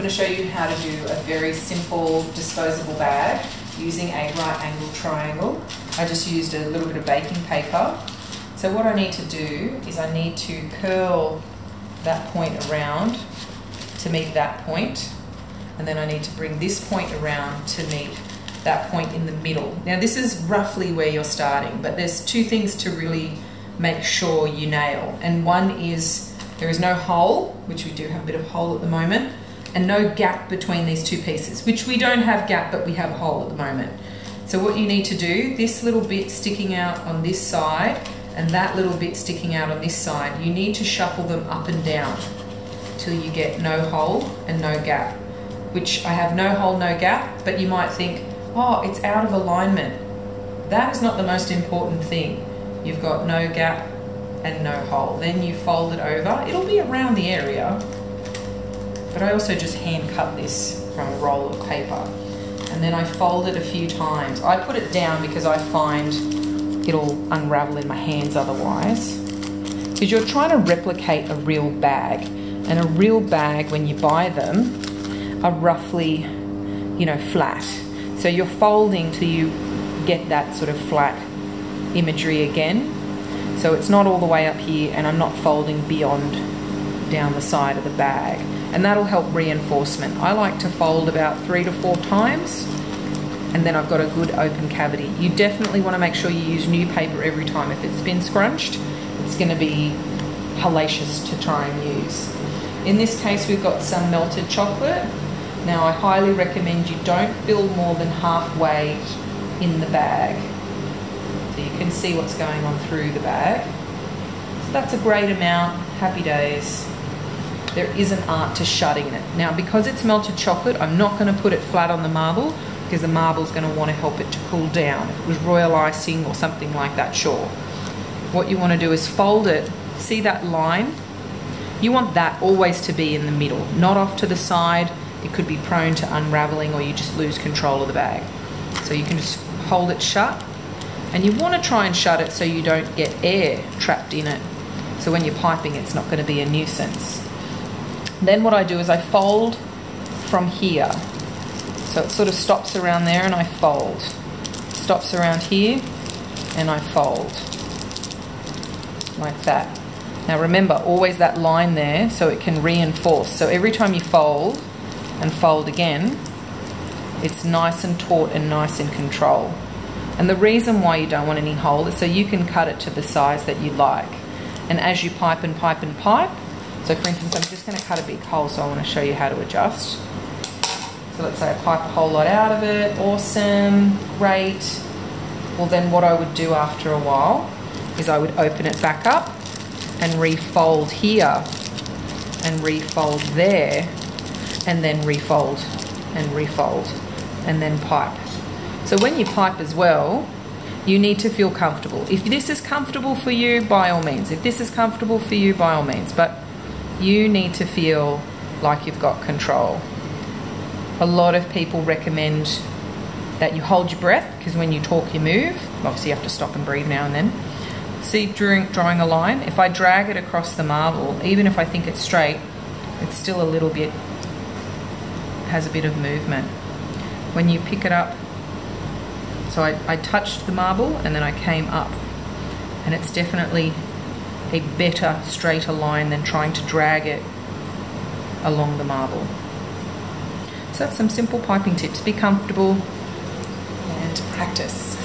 I'm going to show you how to do a very simple disposable bag using a right angle triangle. I just used a little bit of baking paper. So what I need to do is I need to curl that point around to meet that point, and then I need to bring this point around to meet that point in the middle. Now this is roughly where you're starting, but there's two things to really make sure you nail, and one is there is no hole, which we do have a bit of hole at the moment, and no gap between these two pieces, which we don't have gap but we have a hole at the moment. So what you need to do, this little bit sticking out on this side and that little bit sticking out on this side, you need to shuffle them up and down till you get no hole and no gap, which I have no hole, no gap, but you might think, oh, it's out of alignment. That is not the most important thing. You've got no gap and no hole. Then you fold it over. It'll be around the area, but I also just hand cut this from a roll of paper. And then I fold it a few times. I put it down because I find it'll unravel in my hands otherwise. Because you're trying to replicate a real bag. And a real bag, when you buy them, are roughly, you know, flat. So you're folding till you get that sort of flat imagery again. So it's not all the way up here, and I'm not folding beyond down the side of the bag. And that'll help reinforcement. I like to fold about 3 to 4 times, and then I've got a good open cavity. You definitely want to make sure you use new paper every time. If it's been scrunched, it's going to be hellacious to try and use. In this case, we've got some melted chocolate. Now, I highly recommend you don't fill more than halfway in the bag, so you can see what's going on through the bag. So that's a great amount. Happy days. There is an art to shutting it. Now, because it's melted chocolate, I'm not going to put it flat on the marble, because the marble's going to want to help it to cool down. If it was royal icing or something like that, sure. What you want to do is fold it. See that line? You want that always to be in the middle, not off to the side. It could be prone to unraveling, or you just lose control of the bag. So you can just hold it shut, and you want to try and shut it so you don't get air trapped in it. So when you're piping, it's not going to be a nuisance. Then what I do is I fold from here. So it sort of stops around there and I fold. Stops around here and I fold. Like that. Now remember, always that line there so it can reinforce. So every time you fold and fold again, it's nice and taut and nice in control. And the reason why you don't want any hole is so you can cut it to the size that you like. And as you pipe and pipe and pipe, so for instance, I'm just going to cut a big hole, so I want to show you how to adjust. So let's say I pipe a whole lot out of it. Awesome, great. Well, then what I would do after a while is I would open it back up and refold here and refold there, and then refold and refold and then pipe. So when you pipe as well, you need to feel comfortable. If this is comfortable for you, by all means. If this is comfortable for you, by all means. But you need to feel like you've got control. A lot of people recommend that you hold your breath, because when you talk, you move. Obviously, you have to stop and breathe now and then. See, drawing a line. If I drag it across the marble, even if I think it's straight, it's still a little bit, has a bit of movement. When you pick it up, so I touched the marble and then I came up, and it's definitely a better, straighter line than trying to drag it along the marble. So that's some simple piping tips. Be comfortable and practice.